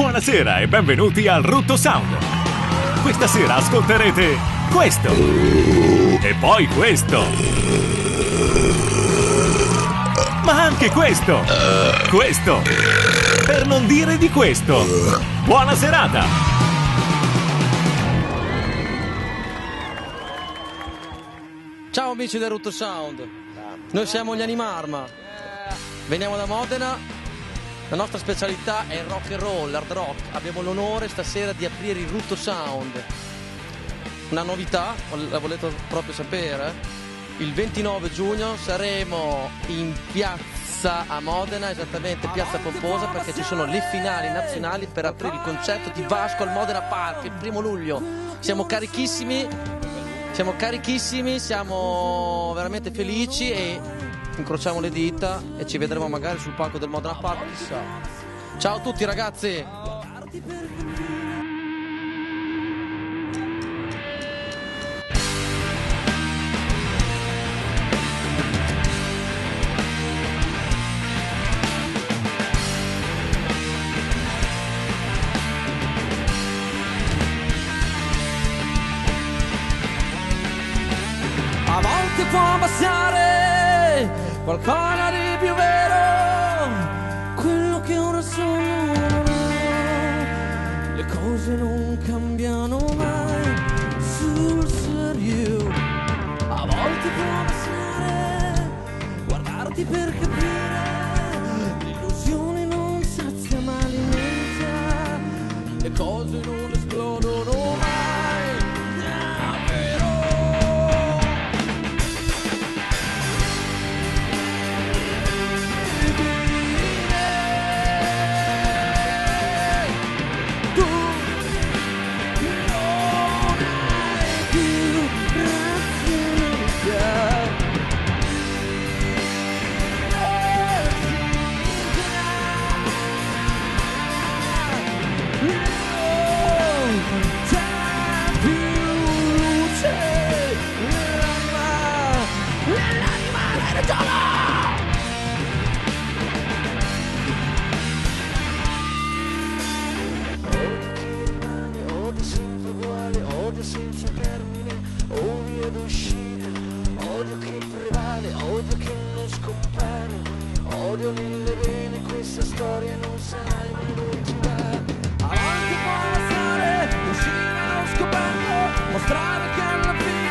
Buonasera e benvenuti al Rutto Sound. Questa sera ascolterete questo e poi questo, ma anche questo, questo, per non dire di questo. Buona serata! Ciao amici del Rutto Sound, noi siamo gli Animarma, veniamo da Modena, la nostra specialità è il rock and roll, l'hard rock. Abbiamo l'onore stasera di aprire il Rutto Sound, una novità, la volete proprio sapere? Il 29 giugno saremo in piazza a Modena, esattamente piazza Pomposa, perché ci sono le finali nazionali per aprire il concerto di Vasco al Modena Park il 1° luglio, siamo carichissimi. Siamo carichissimi, siamo veramente felici e incrociamo le dita e ci vedremo magari sul palco del Modena Park, chissà. Ciao a tutti ragazzi! A volte può bastare qualcosa di più vero, quello che ora sono. Le cose non cambiano mai sul serio. A volte può bastare guardarti per capire, l'illusione non sazia ma alimenta. Le cose non esplodono mai. Odio mille bene, questa storia non sai mai l'ultima. A volte può passare, uscire o scoperto, mostrare che alla fine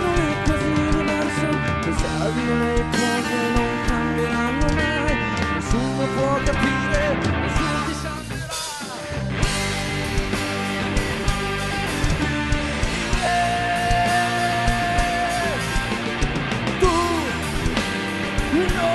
non è così diverso. Pensavi le cose non cambieranno mai, nessuno può capire, nessuno ti salverà. Tu no.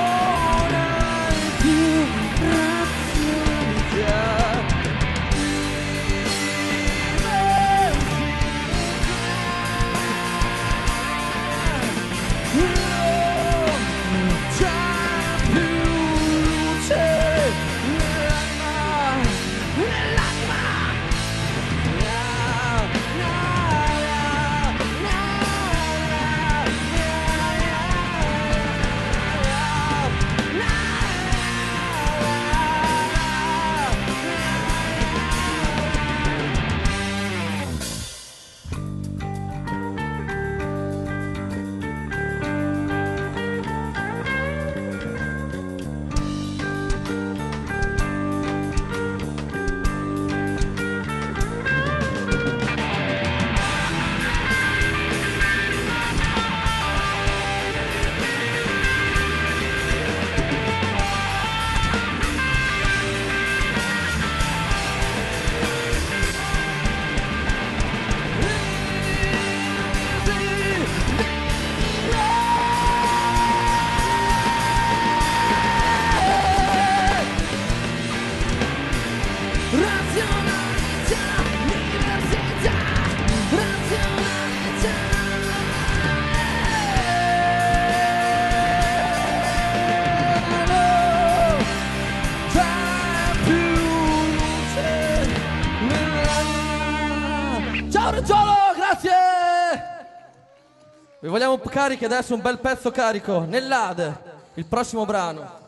Vi vogliamo carichi adesso, un bel pezzo carico, nell'Ade, il prossimo brano.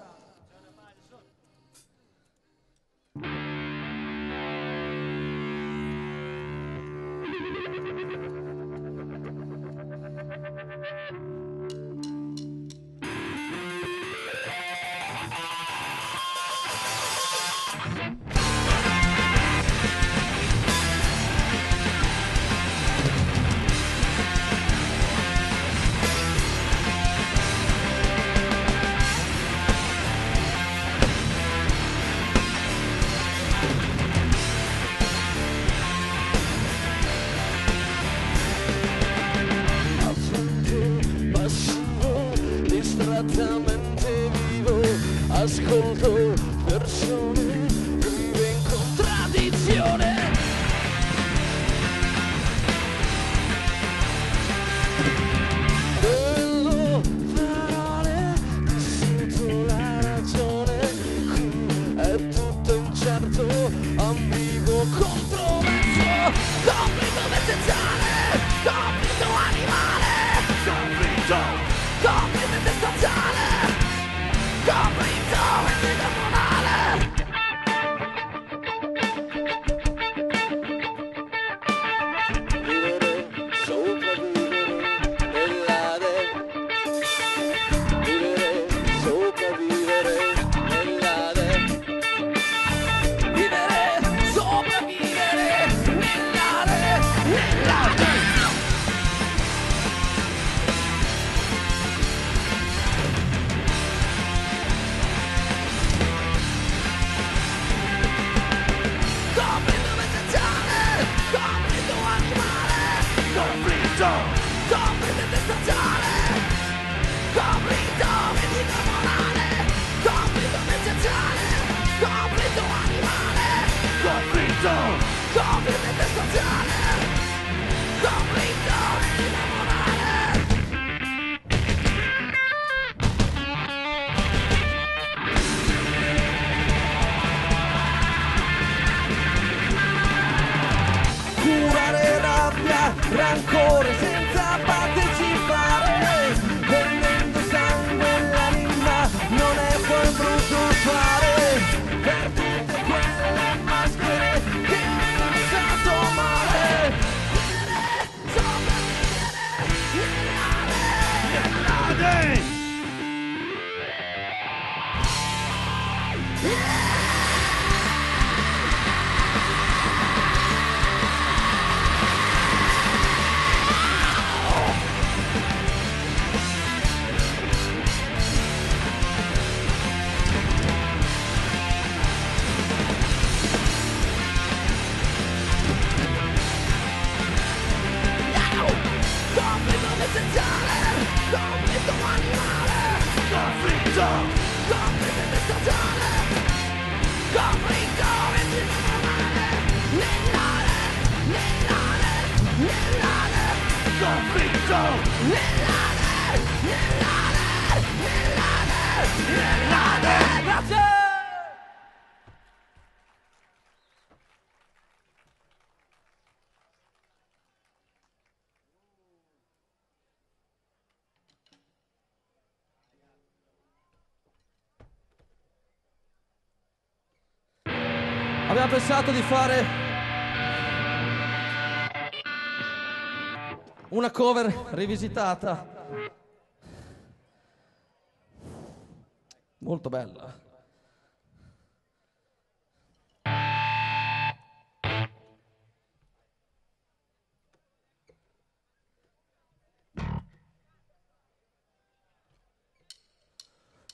ascolto persone che vive in contraddizione. Quello parole che sento la ragione, qui è tutto incerto, ambiguo, controverso, compito essenziale, compito animale, compito esistenziale, compito internazionale. Vivere, sopravvivere, nell'ade. Vivere, sopravvivere, nell'ade. Vivere, sopravvivere, nell'ade, nell'ade. Curare rabbia, rancore senza partecipare, prendendo sangue nell'anima, non è poi brutto fare, per tutte quelle maschere che mi hanno fatto male. Sopravvivere, nell'ade. Grazie! Abbiamo pensato di fare una cover rivisitata molto bella.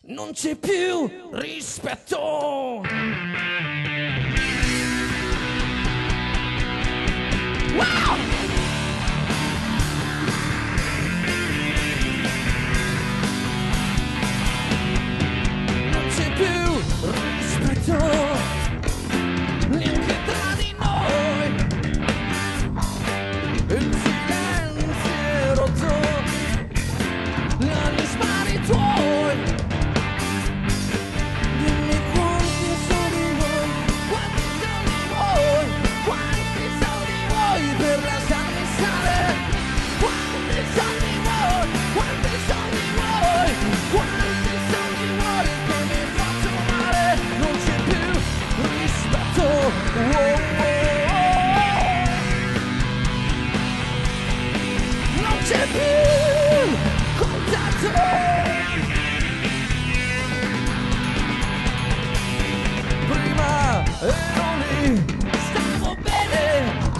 Non c'è più rispetto. Wow! Non c'è più rispetto neanche tra di noi, il silenzio è rotto agli spari tuoi. Dimmi quanti sono di voi, quanti sono per lasciarmi stare, quanti sono di voi, quanti sono di voi, quanti sono di voi che mi faccio male. Non c'è più rispetto, non c'è più contatto. Prima ero lì, stavo bene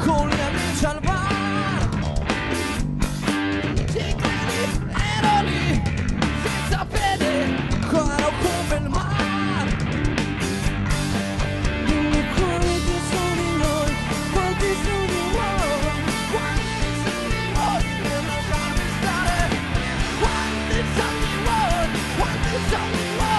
con gli amici al bar, ti credi, ero lì senza fede, caro come il mare. Dimmi quanti sono di noi, quanti sono di voi, quanti sono di voi per lasciarmi stare, quanti sono di voi, quanti sono di voi.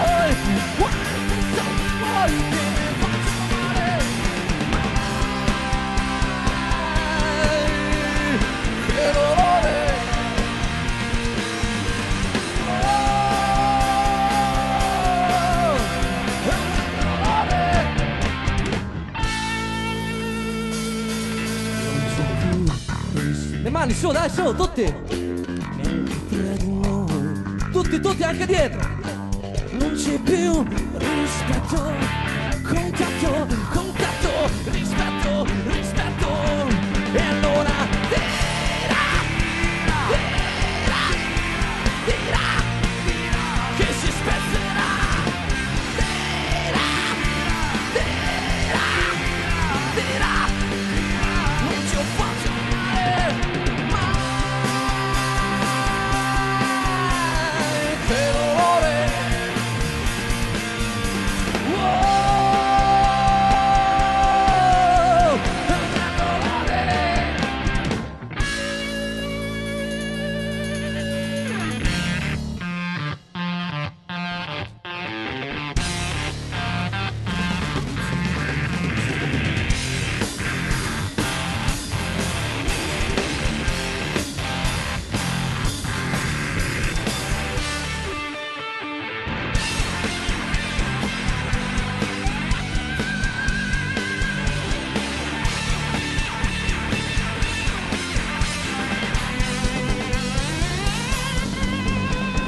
mani su, dai, su, tutti. Tutti, tutti, anche dietro. Non c'è più rispetto, contatto, contatto, rispetto, rispetto. E allora dirà, dirà, dirà, dirà, che si spezzerà. Dirà, dirà, dirà, non ci ho fatto male mai, per ore. Oh,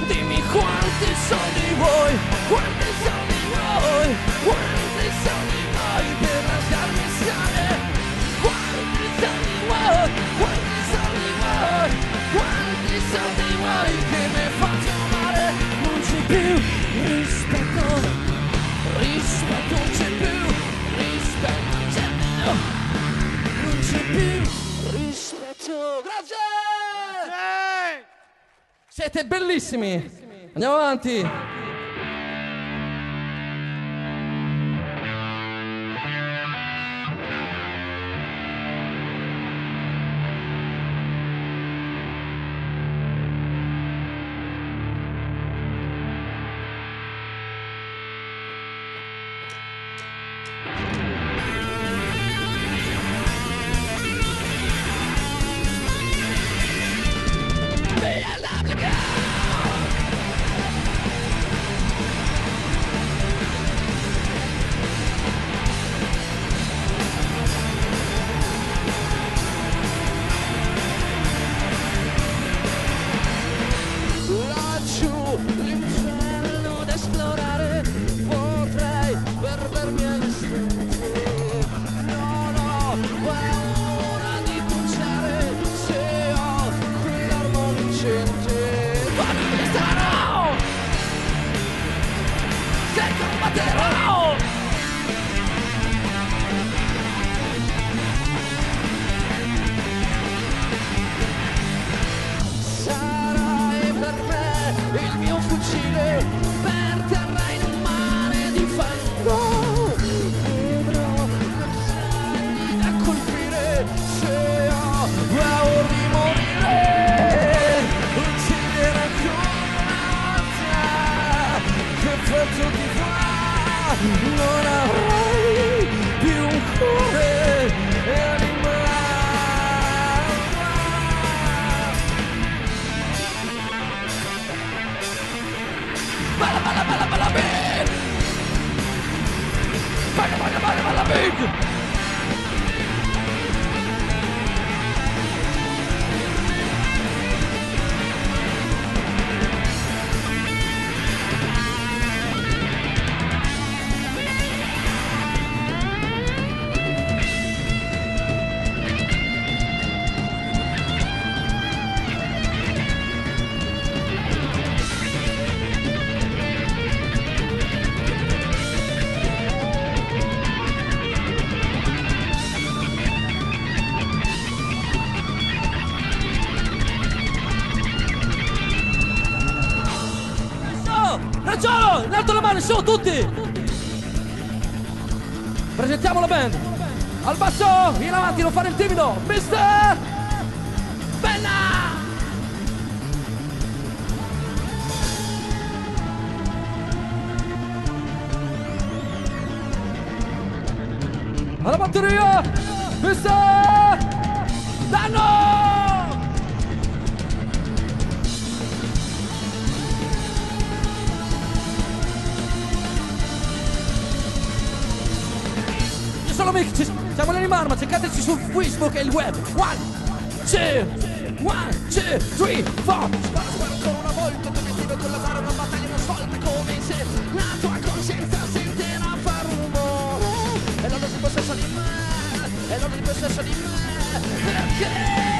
dimmi quanti soldi vuoi, quanti soldi vuoi, quanti soldi vuoi per lasciarmi stare, quanti soldi vuoi, quanti soldi vuoi, quanti soldi vuoi che mi faccio male. Non c'è più rispetto, rispetto non c'è più, rispetto non c'è più, non c'è più rispetto. Grazie! Siete bellissimi! Andiamo avanti! Non avrai più un cuore e animarma. Balla balla balla balla big, balla balla balla balla big. Raggiolo, in alto le mani, su tutti! Presentiamo la band! Al basso, vieni avanti, non fare il timido! Mister! Benna! Alla batteria! Mister! Danno! Siamo l'Animarma, cercateci su Facebook e il web. One, two. 1, 2, 3, 4. Spazio ancora una volta, l'obiettivo è quello dare una battaglia non svolta, come se la tua coscienza sentirà far rumore. È l'ora di possesso di me, è l'ora di possesso di me. Perché?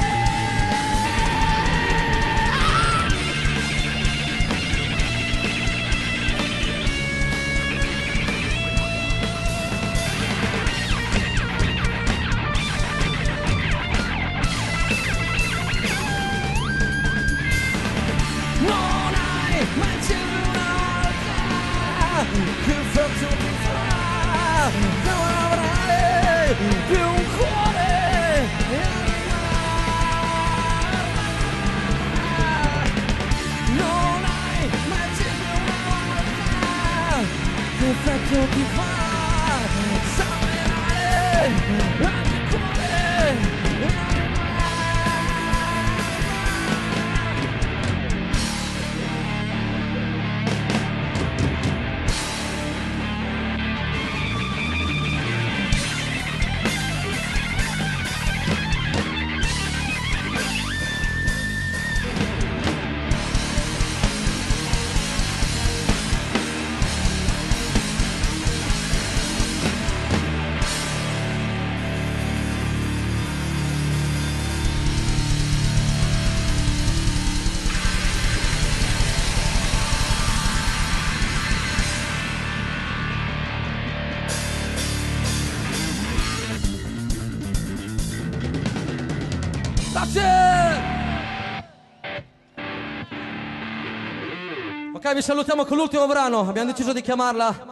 Ok, vi salutiamo con l'ultimo brano. Abbiamo deciso di chiamarla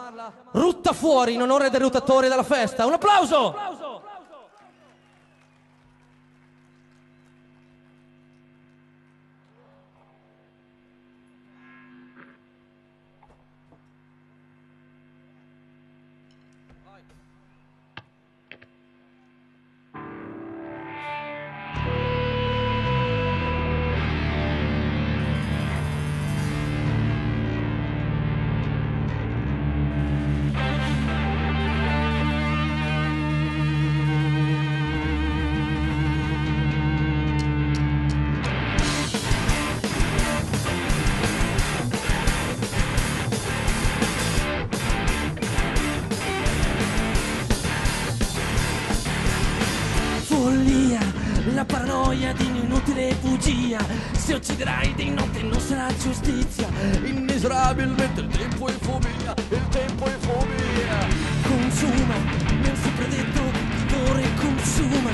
Rutta Fuori in onore dei ruttatori della festa. Un applauso! La paranoia di un'inutile bugia, se ucciderai di notte non sarà giustizia. Immesurabilmente il tempo è fobia, il tempo è fobia. Consuma, non fu predetto, dolore consuma.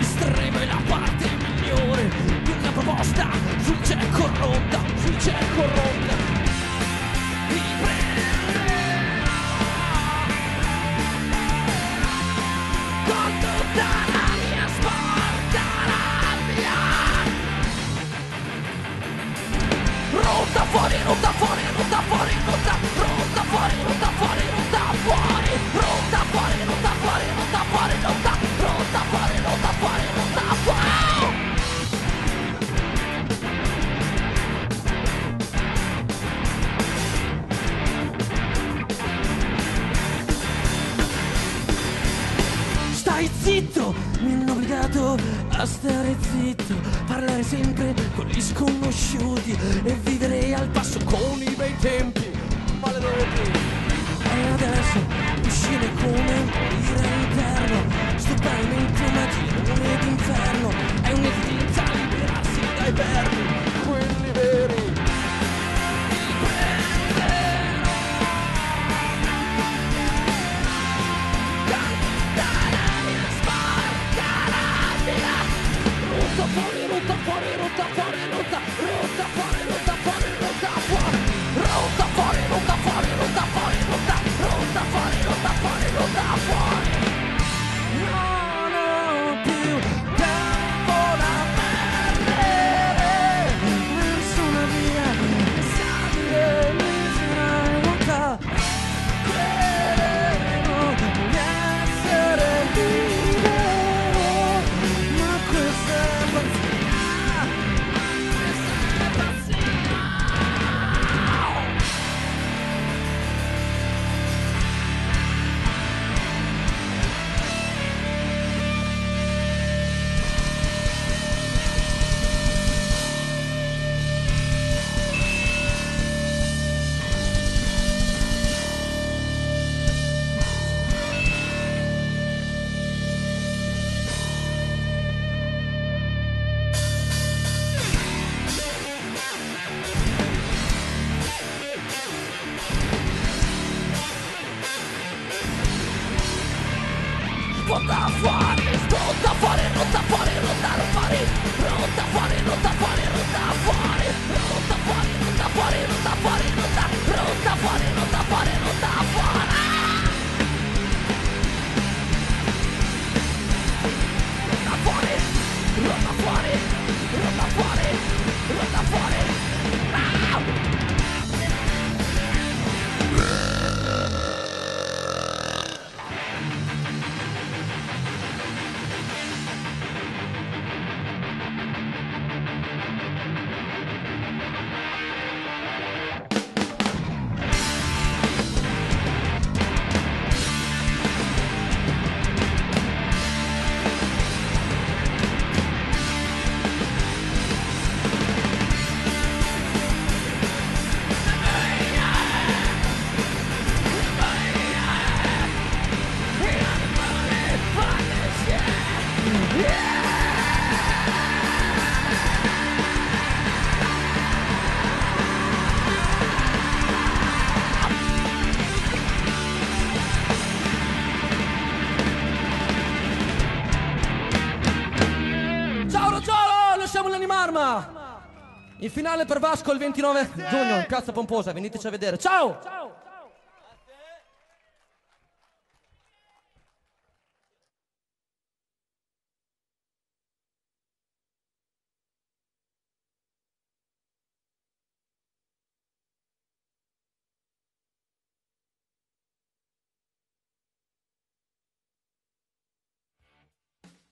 Estrema è la parte migliore di una proposta sul cieco rotta, sul cieco rotta. Rutta fuori, rutta fuori, rutta, rutta fuori, rutta fuori, rutta fuori, rutta fuori, rutta fuori, rutta fuori, rutta, rutta fuori, rutta fuori, rutta fuori. Stai zitto, mi hanno obbligato a stare zitto, parlare sempre con gli sconosciuti e vivere al passo con i bei tempi maledetti. E adesso uscire come morire all'interno, stupamente magia, non è d'inferno, è un'esigenza liberarsi dai vermi, quelli veri. Non ho più tempo da perdere. In finale per Vasco il 29 giugno, in piazza Pomposa, veniteci a vedere. Ciao! Ciao!